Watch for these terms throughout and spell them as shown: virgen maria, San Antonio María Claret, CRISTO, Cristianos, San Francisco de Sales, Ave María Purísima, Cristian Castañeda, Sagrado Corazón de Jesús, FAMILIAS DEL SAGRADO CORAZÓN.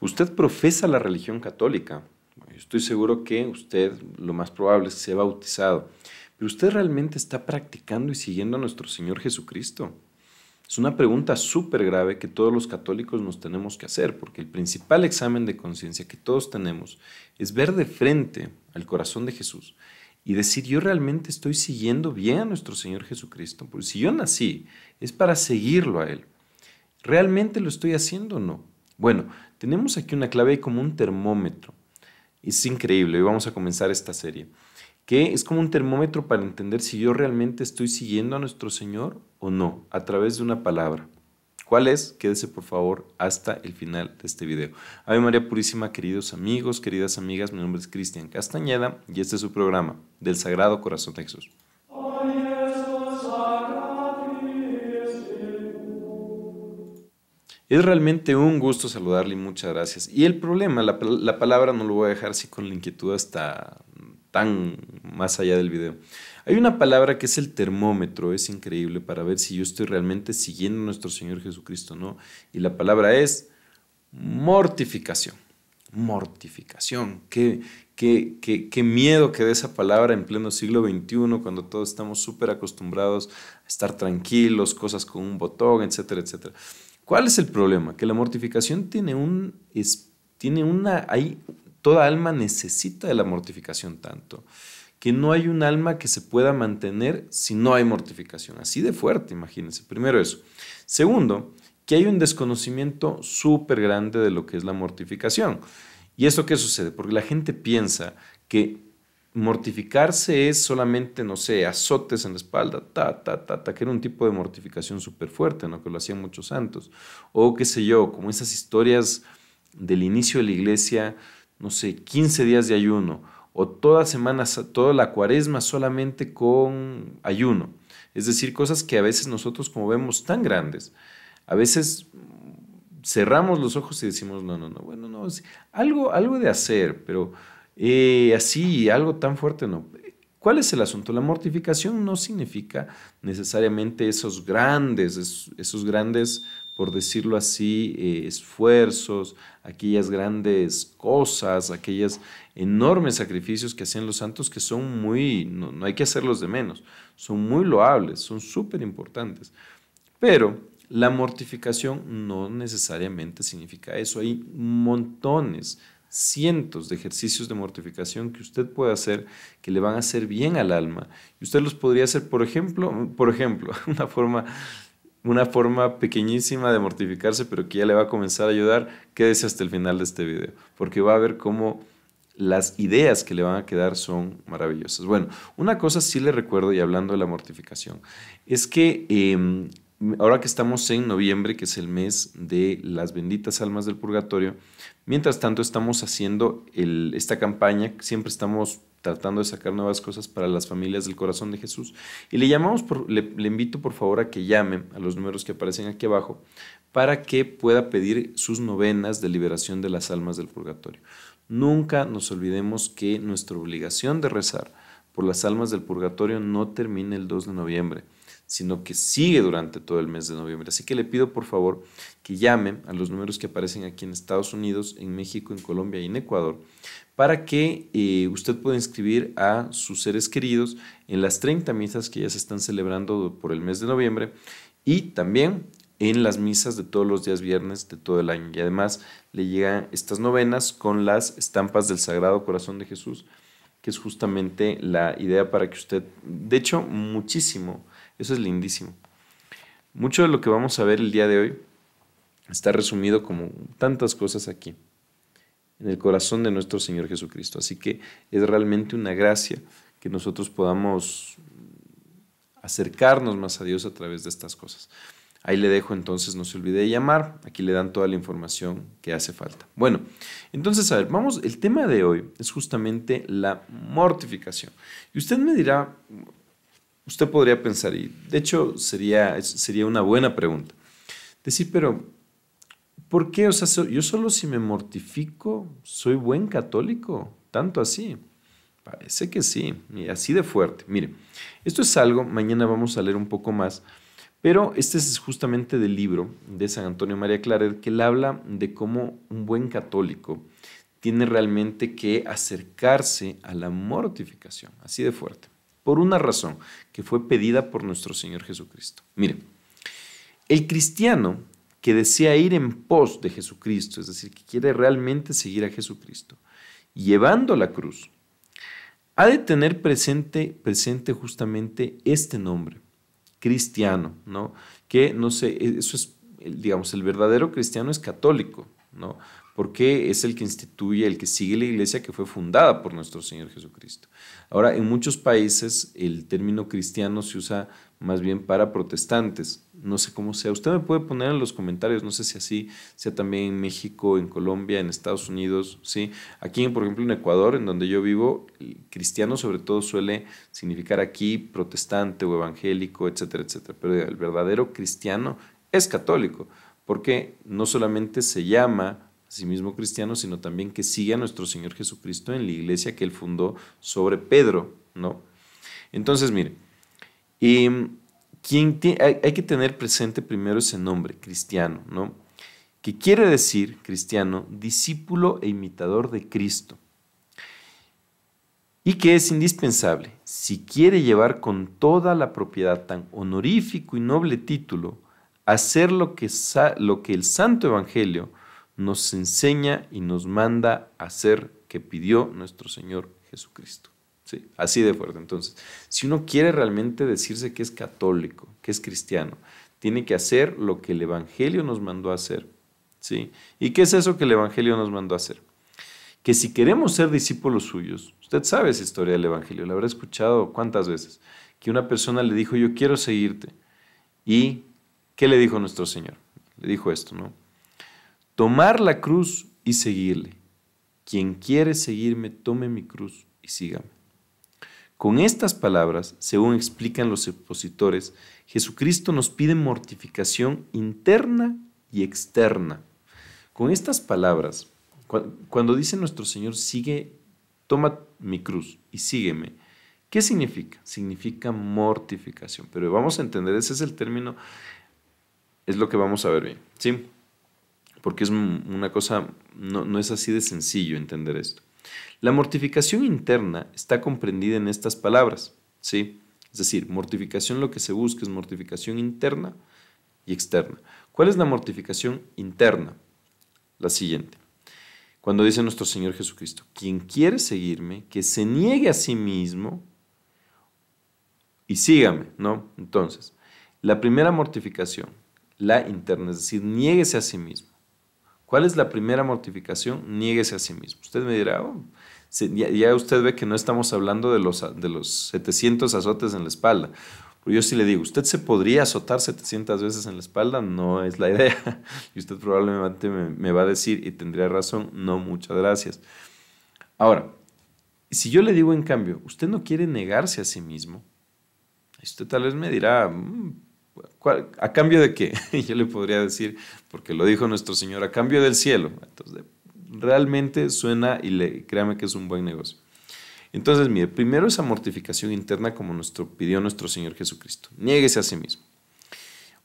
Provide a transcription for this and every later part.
Usted profesa la religión católica. Estoy seguro que usted, lo más probable es que sea bautizado. Pero usted realmente está practicando y siguiendo a nuestro Señor Jesucristo. Es una pregunta súper grave que todos los católicos nos tenemos que hacer, porque el principal examen de conciencia que todos tenemos es ver de frente al corazón de Jesús y decir, yo realmente estoy siguiendo bien a nuestro Señor Jesucristo, porque si yo nací es para seguirlo a Él. ¿Realmente lo estoy haciendo o no? Bueno, tenemos aquí una clave como un termómetro. Es increíble, hoy vamos a comenzar esta serie, que es como un termómetro para entender si yo realmente estoy siguiendo a nuestro Señor o no, a través de una palabra. ¿Cuál es? Quédese por favor hasta el final de este video. Ave María Purísima, queridos amigos, queridas amigas, mi nombre es Cristian Castañeda y este es su programa, del Sagrado Corazón de Jesús. Es realmente un gusto saludarle y muchas gracias. Y el problema, la palabra no lo voy a dejar así con la inquietud hasta tan más allá del video. Hay una palabra que es el termómetro, es increíble para ver si yo estoy realmente siguiendo a nuestro Señor Jesucristo o no. Y la palabra es mortificación. Mortificación. Qué miedo que dé esa palabra en pleno siglo XXI, cuando todos estamos súper acostumbrados a estar tranquilos, cosas con un botón, etcétera, etcétera. ¿Cuál es el problema? Que la mortificación toda alma necesita de la mortificación tanto, que no hay un alma que se pueda mantener si no hay mortificación. Así de fuerte, imagínense. Primero eso. Segundo, que hay un desconocimiento súper grande de lo que es la mortificación. ¿Y esto qué sucede? Porque la gente piensa que mortificarse es solamente, no sé, azotes en la espalda, que era un tipo de mortificación súper fuerte, ¿no? Que lo hacían muchos santos. O qué sé yo, como esas historias del inicio de la iglesia, no sé, 15 días de ayuno, o toda semana, toda la cuaresma solamente con ayuno. Es decir, cosas que a veces nosotros como vemos tan grandes, a veces cerramos los ojos y decimos, no, algo de hacer, pero así, algo tan fuerte no. ¿Cuál es el asunto? La mortificación no significa necesariamente esos grandes, por decirlo así, esfuerzos, aquellas grandes cosas, aquellos enormes sacrificios que hacían los santos, que son muy, no hay que hacerlos de menos, son muy loables, son súper importantes, pero la mortificación no necesariamente significa eso. Hay montones, cientos de ejercicios de mortificación que usted puede hacer, que le van a hacer bien al alma. Y usted los podría hacer, por ejemplo, una forma pequeñísima de mortificarse, pero que ya le va a comenzar a ayudar. Quédese hasta el final de este video, porque va a ver cómo las ideas que le van a quedar son maravillosas. Bueno, una cosa sí le recuerdo, y hablando de la mortificación, es que ahora que estamos en noviembre, que es el mes de las benditas almas del purgatorio, mientras tanto estamos haciendo esta campaña, siempre estamos tratando de sacar nuevas cosas para las familias del Corazón de Jesús. Y le invito por favor a que llame a los números que aparecen aquí abajo para que pueda pedir sus novenas de liberación de las almas del purgatorio. Nunca nos olvidemos que nuestra obligación de rezar por las almas del purgatorio no termina el 2 de noviembre. Sino que sigue durante todo el mes de noviembre. Así que le pido por favor que llame a los números que aparecen aquí en Estados Unidos, en México, en Colombia y en Ecuador, para que usted pueda inscribir a sus seres queridos en las 30 misas que ya se están celebrando por el mes de noviembre y también en las misas de todos los días viernes de todo el año. Y además le llegan estas novenas con las estampas del Sagrado Corazón de Jesús, que es justamente la idea para que usted, de hecho, muchísimo. Eso es lindísimo. Mucho de lo que vamos a ver el día de hoy está resumido como tantas cosas aquí, en el corazón de nuestro Señor Jesucristo. Así que es realmente una gracia que nosotros podamos acercarnos más a Dios a través de estas cosas. Ahí le dejo entonces, no se olvide de llamar, aquí le dan toda la información que hace falta. Bueno, entonces a ver, vamos, el tema de hoy es justamente la mortificación. Y usted me dirá... Usted podría pensar, y de hecho sería una buena pregunta, decir, pero ¿por qué? O sea, yo solo si me mortifico soy buen católico, tanto así. Parece que sí, y así de fuerte. Mire, esto es algo, mañana vamos a leer un poco más, Pero este es justamente del libro de San Antonio María Claret, que él habla de cómo un buen católico tiene realmente que acercarse a la mortificación, así de fuerte, por una razón que fue pedida por nuestro Señor Jesucristo. Miren, el cristiano que desea ir en pos de Jesucristo, es decir, que quiere realmente seguir a Jesucristo, llevando la cruz, ha de tener presente justamente este nombre, cristiano, ¿no? Que, no sé, eso es, digamos, el verdadero cristiano es católico, ¿no? Porque es el que instituye, el que sigue la iglesia que fue fundada por nuestro Señor Jesucristo. Ahora, en muchos países el término cristiano se usa más bien para protestantes, no sé cómo sea. Usted me puede poner en los comentarios, no sé si así sea también en México, en Colombia, en Estados Unidos, ¿sí? Aquí, por ejemplo, en Ecuador, en donde yo vivo, cristiano sobre todo suele significar aquí protestante o evangélico, etcétera, etcétera. Pero el verdadero cristiano es católico, porque no solamente se llama asimismo cristiano, sino también que sigue a nuestro Señor Jesucristo en la iglesia que él fundó sobre Pedro, ¿no? Entonces, mire, hay que tener presente primero ese nombre, cristiano, ¿no? Que quiere decir, cristiano, discípulo e imitador de Cristo. Y que es indispensable, si quiere llevar con toda la propiedad tan honorífico y noble título, hacer lo que el Santo Evangelio nos enseña y nos manda a hacer, que pidió nuestro Señor Jesucristo. Sí, así de fuerte. Entonces, si uno quiere realmente decirse que es católico, que es cristiano, tiene que hacer lo que el Evangelio nos mandó a hacer. ¿Sí? ¿Y qué es eso que el Evangelio nos mandó a hacer? Que si queremos ser discípulos suyos, usted sabe esa historia del Evangelio, la habrá escuchado cuántas veces, que una persona le dijo, yo quiero seguirte. ¿Y qué le dijo nuestro Señor? Le dijo esto, ¿no? Tomar la cruz y seguirle. Quien quiere seguirme, tome mi cruz y sígame. Con estas palabras, según explican los expositores, Jesucristo nos pide mortificación interna y externa. Con estas palabras, cuando dice nuestro Señor, toma mi cruz y sígueme, ¿qué significa? Significa mortificación. Pero vamos a entender, ese es el término, es lo que vamos a ver bien, ¿sí? Porque es una cosa, no es así de sencillo entender esto. La mortificación interna está comprendida en estas palabras, ¿sí? Es decir, mortificación, lo que se busca es mortificación interna y externa. ¿Cuál es la mortificación interna? La siguiente. Cuando dice nuestro Señor Jesucristo, quien quiere seguirme, que se niegue a sí mismo y sígame, ¿no? Entonces, la primera mortificación, la interna, es decir, niéguese a sí mismo. ¿Cuál es la primera mortificación? Niéguese a sí mismo. Usted me dirá, oh, ya usted ve que no estamos hablando de los 700 azotes en la espalda. Pero yo sí le digo, usted se podría azotar 700 veces en la espalda, no es la idea. Y usted probablemente me va a decir, y tendría razón, no, muchas gracias. Ahora, si yo le digo en cambio, usted no quiere negarse a sí mismo, usted tal vez me dirá, ¿a cambio de qué? Yo le podría decir, porque lo dijo nuestro Señor, a cambio del cielo. Entonces, realmente suena y créame que es un buen negocio. Entonces, mire, primero esa mortificación interna como pidió nuestro Señor Jesucristo. Niéguese a sí mismo.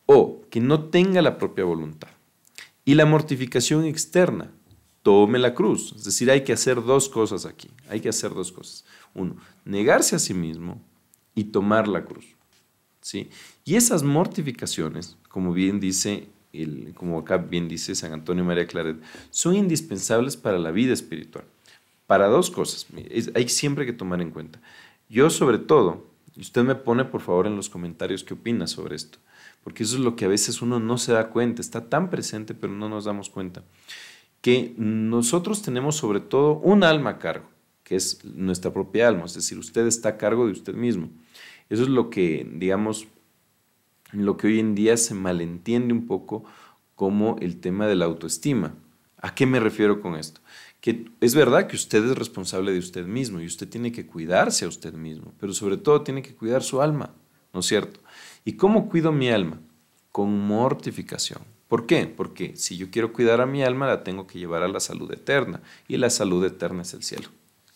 O que no tenga la propia voluntad. Y la mortificación externa, tome la cruz. Es decir, hay que hacer dos cosas aquí. Hay que hacer dos cosas. Uno, negarse a sí mismo y tomar la cruz. ¿Sí? Y esas mortificaciones, como acá bien dice San Antonio María Claret, son indispensables para la vida espiritual. Para dos cosas, hay siempre que tomar en cuenta. Yo sobre todo, usted me pone por favor en los comentarios qué opina sobre esto, porque eso es lo que a veces uno no se da cuenta, está tan presente pero no nos damos cuenta, que nosotros tenemos sobre todo un alma a cargo, que es nuestra propia alma, es decir, usted está a cargo de usted mismo. Eso es lo que, digamos, lo que hoy en día se malentiende un poco como el tema de la autoestima. ¿A qué me refiero con esto? Que es verdad que usted es responsable de usted mismo y usted tiene que cuidarse a usted mismo, pero sobre todo tiene que cuidar su alma, ¿no es cierto? ¿Y cómo cuido mi alma? Con mortificación. ¿Por qué? Porque si yo quiero cuidar a mi alma, la tengo que llevar a la salud eterna, y la salud eterna es el cielo.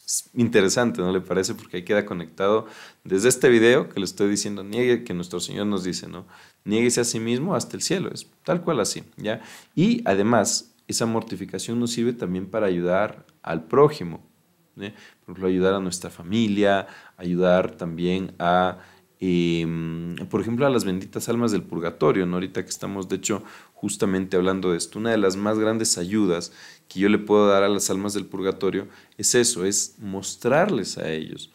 Es interesante, ¿no le parece? Porque ahí queda conectado desde este video que le estoy diciendo, niegue, que nuestro Señor nos dice, ¿no? Niéguese a sí mismo hasta el cielo, es tal cual así, ¿ya? Y además, esa mortificación nos sirve también para ayudar al prójimo, ¿eh? Por ejemplo, ayudar a nuestra familia, ayudar también a... por ejemplo, a las benditas almas del purgatorio, ¿no? Ahorita que estamos de hecho justamente hablando de esto, una de las más grandes ayudas que yo le puedo dar a las almas del purgatorio es eso, es mostrarles a ellos,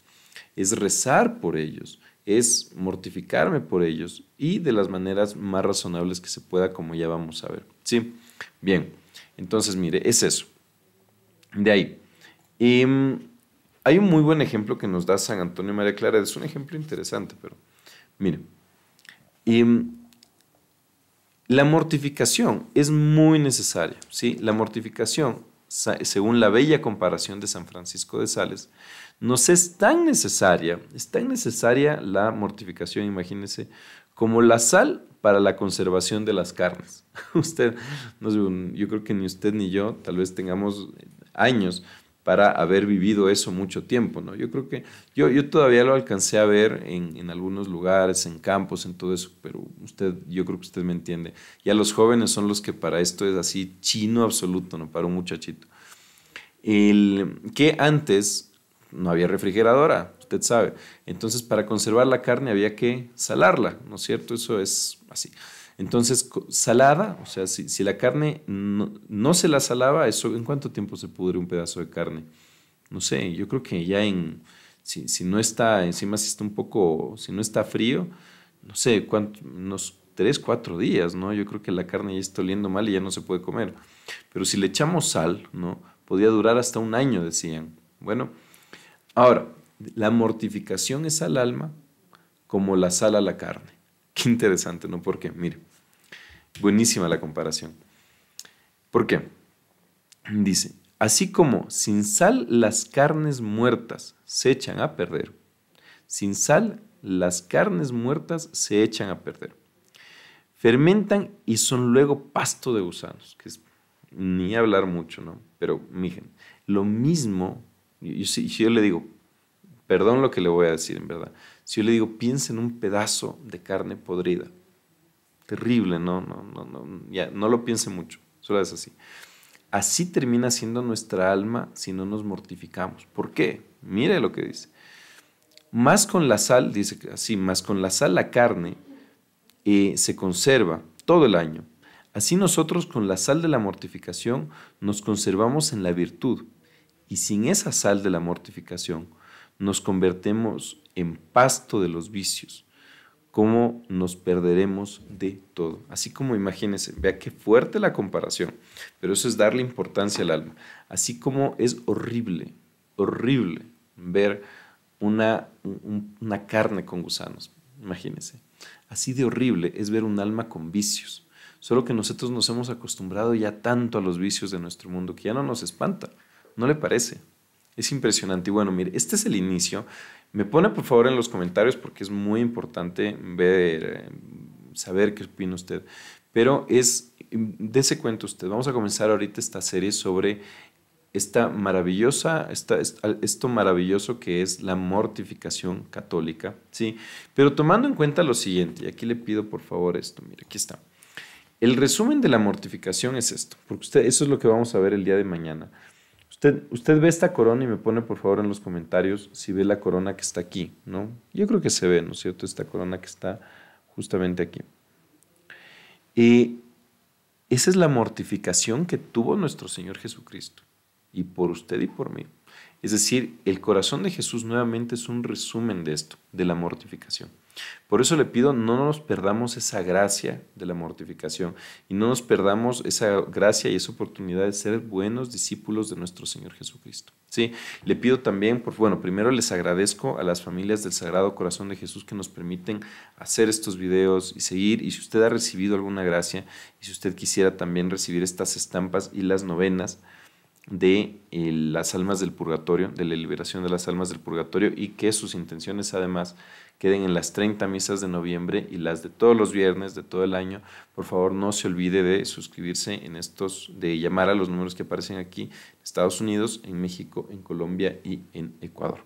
es rezar por ellos, es mortificarme por ellos y de las maneras más razonables que se pueda, como ya vamos a ver, ¿sí? Bien, entonces mire, es eso. De ahí hay un muy buen ejemplo que nos da San Antonio María Claret, es un ejemplo interesante, pero mire, la mortificación es muy necesaria, ¿sí? La mortificación, según la bella comparación de San Francisco de Sales, nos es tan necesaria la mortificación, imagínense, como la sal para la conservación de las carnes. Usted, no sé, yo creo que ni usted ni yo, tal vez tengamos años para haber vivido eso mucho tiempo, ¿no? Yo creo que yo todavía lo alcancé a ver en algunos lugares, en campos, en todo eso, pero usted, yo creo que usted me entiende. Ya los jóvenes son los que para esto es así chino absoluto, ¿no? Para un muchachito. Que antes no había refrigeradora, usted sabe. Entonces, para conservar la carne había que salarla, ¿no es cierto? Eso es así. Entonces, salada, o sea, si la carne no se la salaba, eso, ¿en cuánto tiempo se pudre un pedazo de carne? No sé, yo creo que ya si no está, encima si está un poco, si no está frío, no sé, unos 3, 4 días, ¿no? Yo creo que la carne ya está oliendo mal y ya no se puede comer. Pero si le echamos sal, ¿no? Podía durar hasta un año, decían. Bueno, ahora, la mortificación es al alma como la sal a la carne. Qué interesante, ¿no? Porque, mire, buenísima la comparación. ¿Por qué? Dice, así como sin sal las carnes muertas se echan a perder, sin sal las carnes muertas se echan a perder. Fermentan y son luego pasto de gusanos, que es ni hablar mucho, ¿no? Pero, miren, lo mismo, yo le digo, perdón lo que le voy a decir, en verdad, si yo le digo, piensa en un pedazo de carne podrida. Terrible, no, ya, no lo piense mucho, solo es así. Así termina siendo nuestra alma si no nos mortificamos. ¿Por qué? Mire lo que dice. Más con la sal, dice así, más con la sal la carne se conserva todo el año. Así nosotros con la sal de la mortificación nos conservamos en la virtud y sin esa sal de la mortificación nos convertimos en pasto de los vicios, cómo nos perderemos de todo. Así como imagínense, vea qué fuerte la comparación, pero eso es darle importancia al alma. Así como es horrible, horrible ver una carne con gusanos, imagínense. Así de horrible es ver un alma con vicios, solo que nosotros nos hemos acostumbrado ya tanto a los vicios de nuestro mundo que ya no nos espanta, ¿no le parece? Es impresionante. Y bueno, mire, este es el inicio. Me pone por favor en los comentarios porque es muy importante saber qué opina usted. Pero dése cuenta usted, vamos a comenzar ahorita esta serie sobre esto maravilloso que es la mortificación católica, ¿sí? Pero tomando en cuenta lo siguiente, y aquí le pido por favor esto, mire, aquí está. El resumen de la mortificación es esto, porque eso es lo que vamos a ver el día de mañana. Usted ve esta corona y me pone por favor en los comentarios si ve la corona que está aquí, ¿no? Yo creo que se ve, ¿no es cierto? Esta corona que está justamente aquí. Esa es la mortificación que tuvo nuestro Señor Jesucristo, y por usted y por mí. Es decir, el corazón de Jesús nuevamente es un resumen de esto, de la mortificación. Por eso le pido, no nos perdamos esa gracia de la mortificación y no nos perdamos esa gracia y esa oportunidad de ser buenos discípulos de nuestro Señor Jesucristo, ¿sí? Le pido también, primero les agradezco a las familias del Sagrado Corazón de Jesús que nos permiten hacer estos videos y seguir. Y si usted ha recibido alguna gracia y si usted quisiera también recibir estas estampas y las novenas, de las almas del purgatorio, de la liberación de las almas del purgatorio, y que sus intenciones además queden en las 30 misas de noviembre y las de todos los viernes de todo el año. Por favor, no se olvide de suscribirse en estos, de llamar a los números que aparecen aquí, en Estados Unidos, en México, en Colombia y en Ecuador.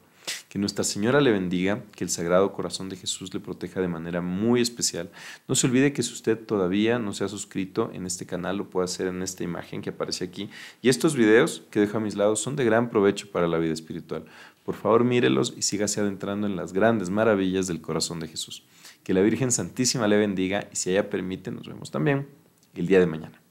Que Nuestra Señora le bendiga, que el Sagrado Corazón de Jesús le proteja de manera muy especial. No se olvide que si usted todavía no se ha suscrito en este canal, lo puede hacer en esta imagen que aparece aquí. Y estos videos que dejo a mis lados son de gran provecho para la vida espiritual. Por favor, mírelos y sígase adentrando en las grandes maravillas del Corazón de Jesús. Que la Virgen Santísima le bendiga y si ella permite, nos vemos también el día de mañana.